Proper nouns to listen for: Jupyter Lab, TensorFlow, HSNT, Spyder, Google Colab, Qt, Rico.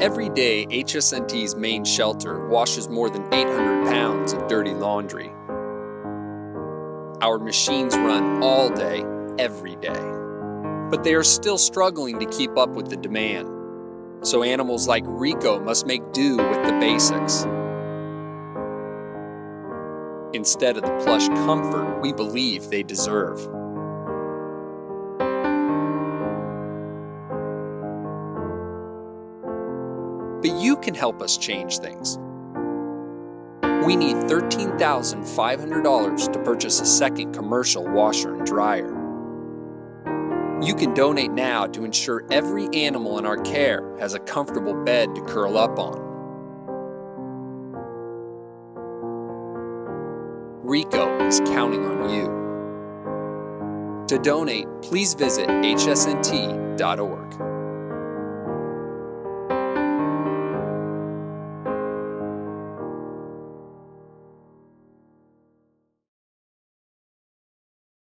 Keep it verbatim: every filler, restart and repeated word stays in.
Every day, H S N T's main shelter washes more than eight hundred pounds of dirty laundry. Our machines run all day, every day. But they are still struggling to keep up with the demand. So animals like Rico must make do with the basics. Instead of the plush comfort we believe they deserve. But you can help us change things. We need thirteen thousand five hundred dollars to purchase a second commercial washer and dryer. You can donate now to ensure every animal in our care has a comfortable bed to curl up on. Rico is counting on you. To donate, please visit H S N T dot org.